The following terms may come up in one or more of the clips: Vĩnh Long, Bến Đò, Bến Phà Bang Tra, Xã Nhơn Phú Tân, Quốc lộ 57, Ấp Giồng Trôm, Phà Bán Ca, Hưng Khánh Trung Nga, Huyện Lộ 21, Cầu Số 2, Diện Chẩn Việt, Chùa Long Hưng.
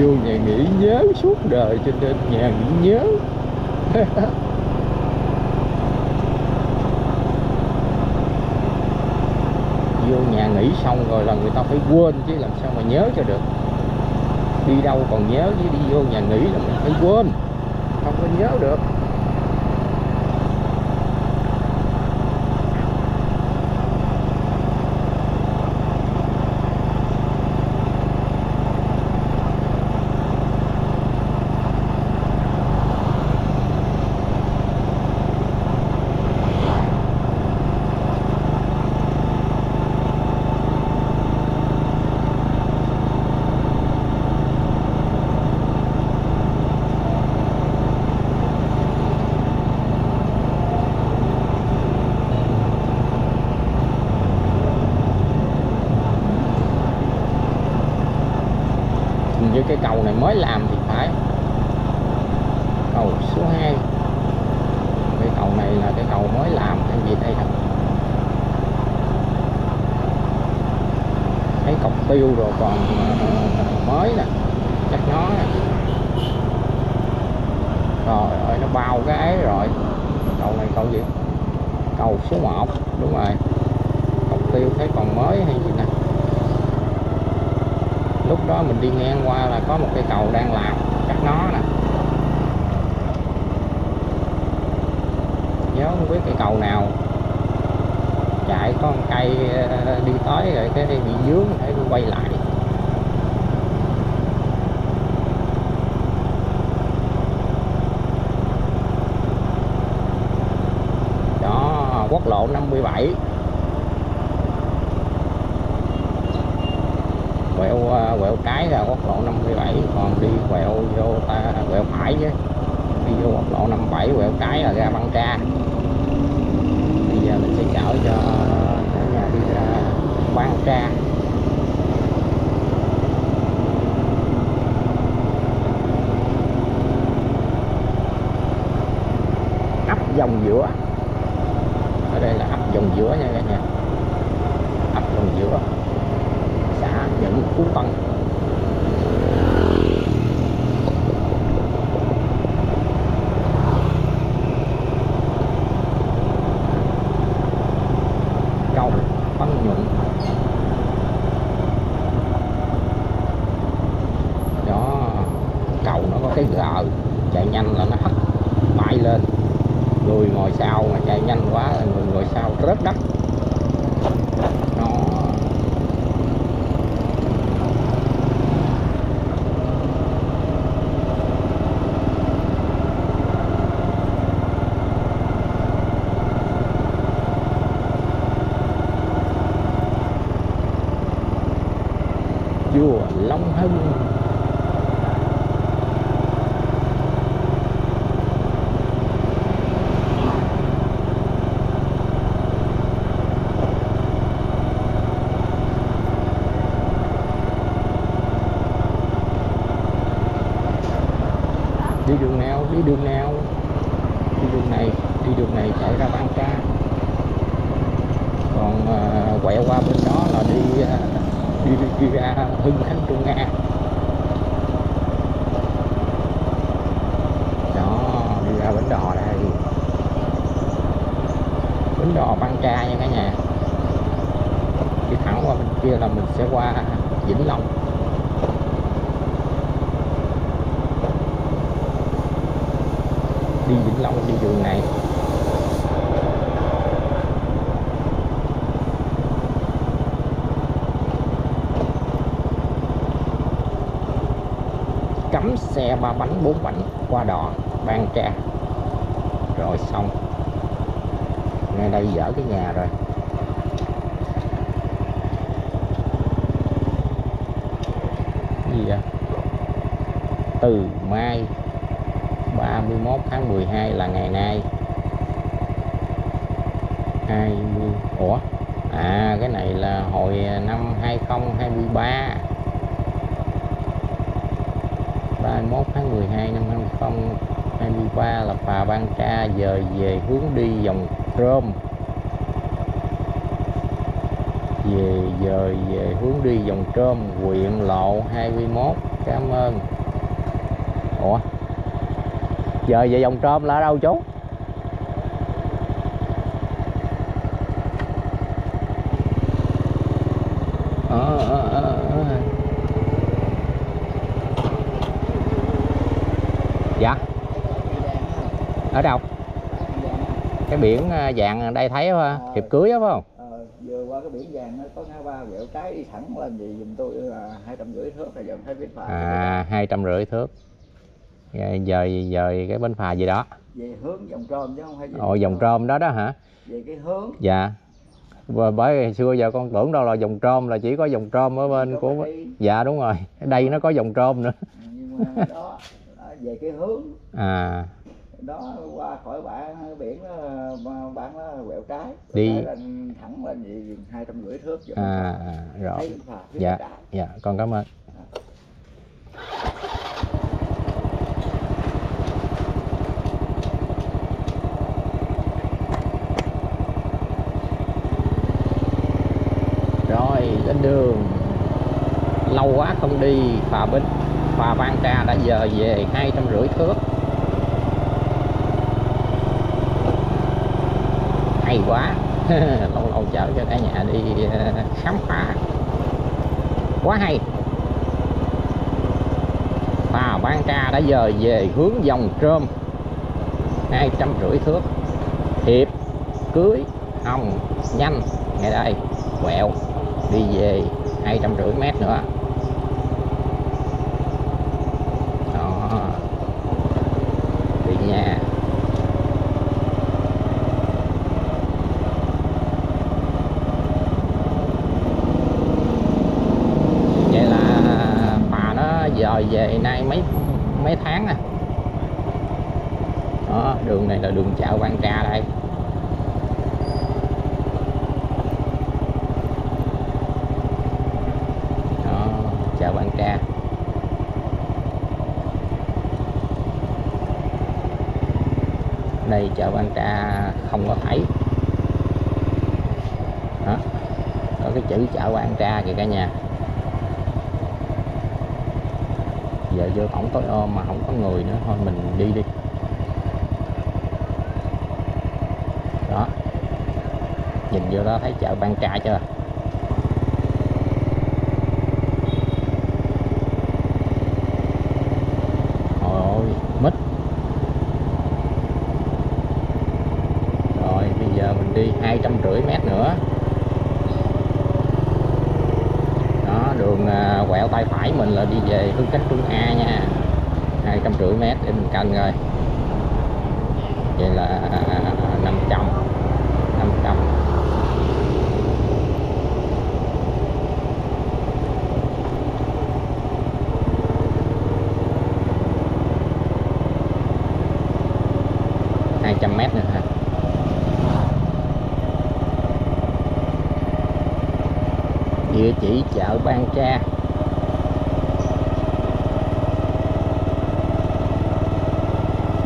vô nhà nghỉ nhớ suốt đời, cho nên nhà nghỉ nhớ. Vô nhà nghỉ xong rồi là người ta phải quên chứ làm sao mà nhớ cho được. Đi đâu còn nhớ chứ đi vô nhà nghỉ là mình phải quên, không có nhớ được. Như cái cầu này mới làm thì phải, cầu số 2. Cái cầu này là cái cầu mới làm hay gì đây nè. Thấy cọc tiêu rồi còn mới nè, chắc nó nè. Trời ơi, nó bao cái ấy rồi. Cầu này cầu gì? Cầu số 1, đúng rồi. Cọc tiêu thấy còn mới hay gì nè. Lúc đó mình đi ngang qua là có một cây cầu đang làm, chắc nó nè. Nhớ không biết cây cầu nào. Chạy có một cây đi tới rồi cái bị dướng phải quay lại. Đó, quốc lộ 57. Quẹo trái ra quốc lộ 57, còn đi quẹo vô quẹo phải chứ. Đi vô quốc lộ 57 quẹo trái là ra Bang Tra. Bây giờ mình sẽ chở cho cả nhà đi ra Bang Tra. Ấp Giồng Giữa. Ở đây là ấp Giồng Giữa nha cả nhà. Ấp Giồng Giữa. Xã Nhơn Phú Tân. Chùa Long Hưng. Đi đường nào? Đi đường nào? Đi đường này. Đi đường này chạy ra Bang Tra. Còn quẹo qua bên đó là đi ra Hưng Khánh Trung Nga. Đó, đi ra Bến Đò đây. Bến Đò Bang Tra nha cả nhà. Đi thẳng qua bên kia là mình sẽ qua Vĩnh Long. Đi Vĩnh Long đi đường này. Cấm xe 3 bánh 4 bánh qua đò Bang Tra. Rồi xong. Ngay đây dở cái nhà rồi. Gì vậy? Từ mai 31 tháng 12 là ngày nay. 20. Ủa? À cái này là hồi năm 2023. 31 tháng 12 năm 2023 là phà Bán Ca dời về hướng đi Giồng Trôm. về dời về hướng đi Giồng Trôm, huyện lộ 21. Cảm ơn. Ủa, dời về Giồng Trôm là ở đâu chú? Dạ, ở đâu? Cái biển vàng ở đây thấy Hiệp Cưới đó, phải không? Vừa qua cái biển vàng nó có ngã ba vẹo trái đi thẳng lên gì dùm tôi là 250 thước là dần thấy bến phà. À, 250 thước. Giờ cái bến phà gì đó. Về hướng Giồng Trôm chứ không phải về. Ồ, Giồng Trôm đó đó hả? Về cái hướng. Dạ. Bởi xưa giờ con tưởng đâu là Giồng Trôm là chỉ có Giồng Trôm ở bên của đi. Dạ đúng rồi. Ở đây nó có Giồng Trôm nữa. Nhưng mà đó về cái hướng. À. Đó qua khỏi bảng biển đó, bạn nó quẹo trái đi lên thẳng lên gì 250 thước vậy. À rồi. Dạ dạ con cảm ơn. Rồi lên đường, lâu quá không đi phà Bến Phà Bang Tra đã giờ về 250 thước. Hay quá. Lâu lâu chở cho cả nhà đi khám phá. Quá hay. Phà Bán Ca đã dời về hướng Giồng Trôm 250 thước. Hiệp Cưới Hồng Nhanh ngay đây, quẹo đi về 250 m nữa. Đó. Đi nha. Về nay mấy tháng nè. Đó, đường này là đường chợ Bán Ca đây. Đó, chợ Bán Ca. Đây chợ Bán Ca không có thấy. Đó. Có cái chữ chợ Bán Ca kìa cả nhà. Giờ vô không có ôm mà không có người nữa, thôi mình đi đi. Đó, nhìn vô đó thấy chợ Bán Ca chưa? Ôi mít. Rồi bây giờ mình đi 250 m nữa. Quẹo tay phải mình là đi về Hưng Khánh Trung Nga nha. 250 m để mình cân rồi. Vậy là 500. Địa chỉ chợ Bán Ca.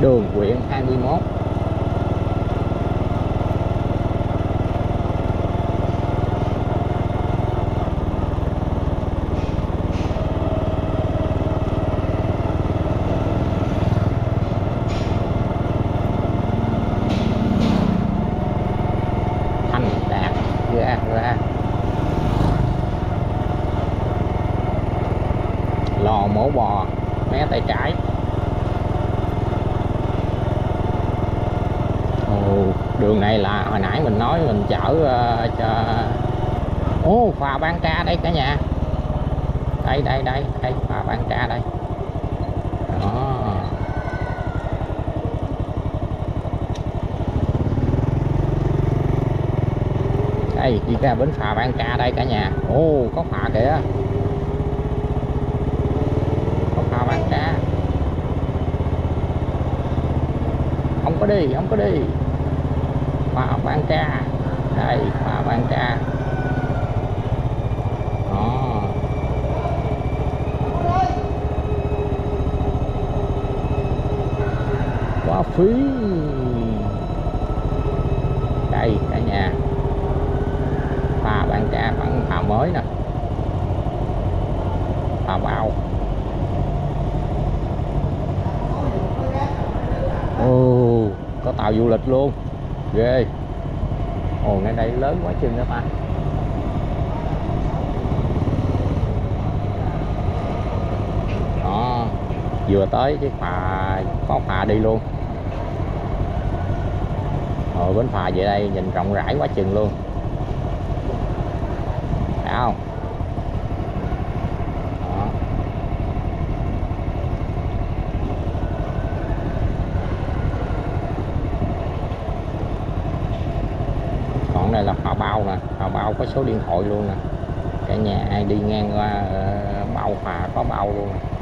Đường huyện 21. Thành Đạt ra. Lò mổ bò mé tay trái. Đường này là hồi nãy mình nói mình chở cho phà Bán Ca đây cả nhà. Đây phà Bán Ca đây. Đó. Đây đi ra bến phà Bán Ca đây cả nhà. Có phà kìa. Có phà Bán Ca. Không có đi. Phà Bán Ca đây, phà Bán Ca. Đó. Quá phí đây cả nhà. Phà Bán Ca khoảng Mới nè, Phà Bạo. Ồ, có tàu du lịch luôn, ghê. Ồ, ngay đây lớn quá chừng đó ta. Đó, vừa tới cái phà, có phà đi luôn. Rồi bến phà về đây nhìn rộng rãi quá chừng luôn. Thấy không? Đó. Còn đây là phà bao nè, phà bao có số điện thoại luôn nè. Cả nhà ai đi ngang qua bao phà có bao luôn nè.